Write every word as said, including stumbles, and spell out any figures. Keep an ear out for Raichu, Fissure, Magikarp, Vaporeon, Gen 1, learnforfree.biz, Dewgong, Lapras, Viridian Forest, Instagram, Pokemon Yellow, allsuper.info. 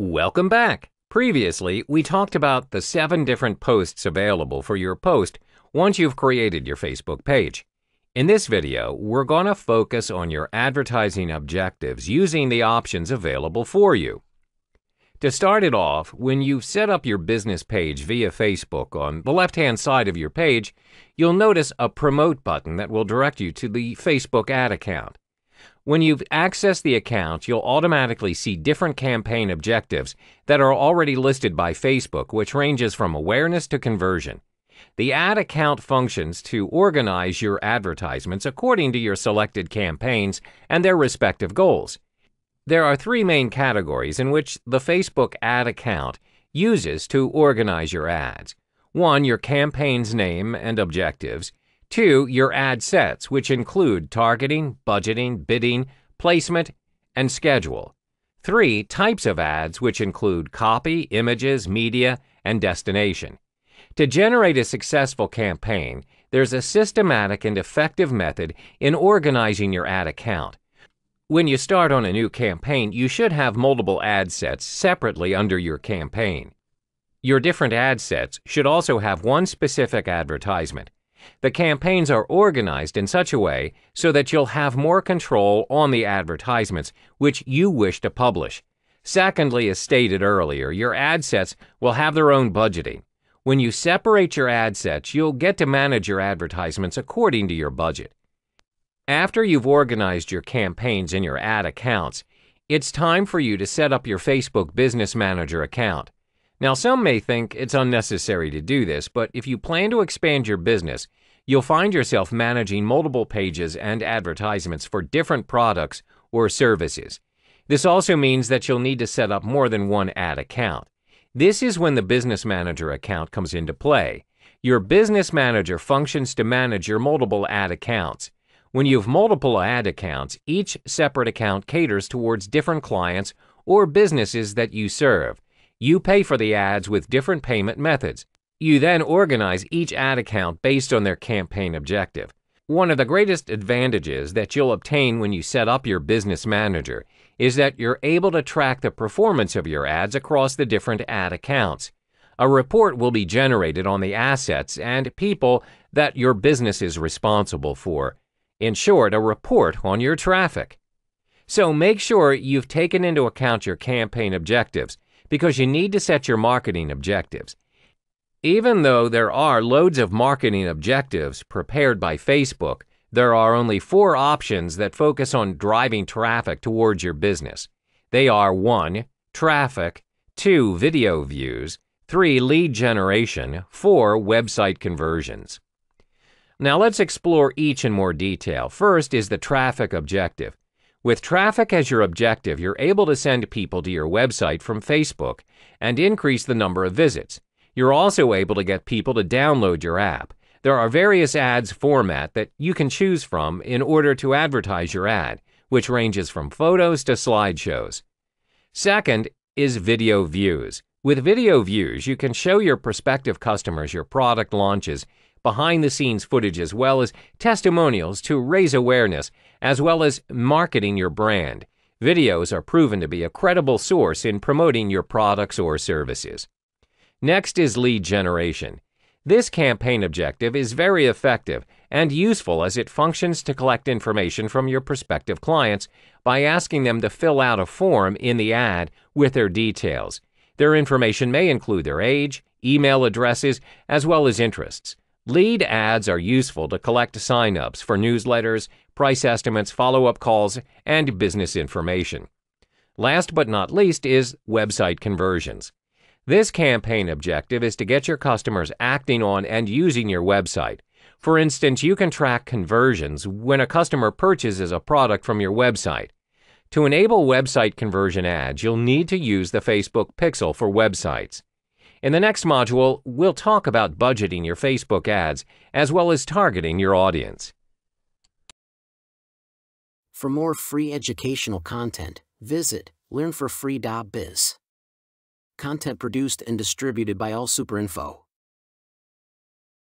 Welcome back! Previously, we talked about the seven different posts available for your post once you've created your Facebook page. In this video, we're going to focus on your advertising objectives using the options available for you. To start it off, when you've set up your business page via Facebook, on the left-hand side of your page, you'll notice a Promote button that will direct you to the Facebook ad account. When you've accessed the account, you'll automatically see different campaign objectives that are already listed by Facebook, which ranges from awareness to conversion. The ad account functions to organize your advertisements according to your selected campaigns and their respective goals. There are three main categories in which the Facebook ad account uses to organize your ads. One, your campaign's name and objectives. Two, your ad sets, which include targeting, budgeting, bidding, placement, and schedule. Three, types of ads, which include copy, images, media, and destination. To generate a successful campaign, there's a systematic and effective method in organizing your ad account. When you start on a new campaign, you should have multiple ad sets separately under your campaign. Your different ad sets should also have one specific advertisement. The campaigns are organized in such a way so that you'll have more control on the advertisements which you wish to publish. Secondly, as stated earlier, your ad sets will have their own budgeting. When you separate your ad sets, you'll get to manage your advertisements according to your budget. After you've organized your campaigns in your ad accounts, it's time for you to set up your Facebook Business Manager account. Now, some may think it's unnecessary to do this, but if you plan to expand your business, you'll find yourself managing multiple pages and advertisements for different products or services. This also means that you'll need to set up more than one ad account. This is when the Business Manager account comes into play. Your Business Manager functions to manage your multiple ad accounts. When you have multiple ad accounts, each separate account caters towards different clients or businesses that you serve. You pay for the ads with different payment methods. You then organize each ad account based on their campaign objective. One of the greatest advantages that you'll obtain when you set up your Business Manager is that you're able to track the performance of your ads across the different ad accounts. A report will be generated on the assets and people that your business is responsible for. In short, a report on your traffic. So make sure you've taken into account your campaign objectives, because you need to set your marketing objectives. Even though there are loads of marketing objectives prepared by Facebook, there are only four options that focus on driving traffic towards your business. They are one, traffic, two, video views, three, lead generation, four, website conversions. Now let's explore each in more detail. First is the traffic objective. With traffic as your objective, you're able to send people to your website from Facebook and increase the number of visits. You're also able to get people to download your app. There are various ads format that you can choose from in order to advertise your ad, which ranges from photos to slideshows. Second is video views. With video views, you can show your prospective customers your product launches, behind-the-scenes footage, as well as testimonials to raise awareness, as well as marketing your brand. Videos are proven to be a credible source in promoting your products or services. Next is lead generation. This campaign objective is very effective and useful as it functions to collect information from your prospective clients by asking them to fill out a form in the ad with their details. Their information may include their age, email addresses, as well as interests. Lead ads are useful to collect signups for newsletters, price estimates, follow-up calls, and business information. Last but not least is website conversions. This campaign objective is to get your customers acting on and using your website. For instance, you can track conversions when a customer purchases a product from your website. To enable website conversion ads, you'll need to use the Facebook Pixel for websites. In the next module, we'll talk about budgeting your Facebook ads as well as targeting your audience. For more free educational content, visit learn for free dot biz. Content produced and distributed by all super info.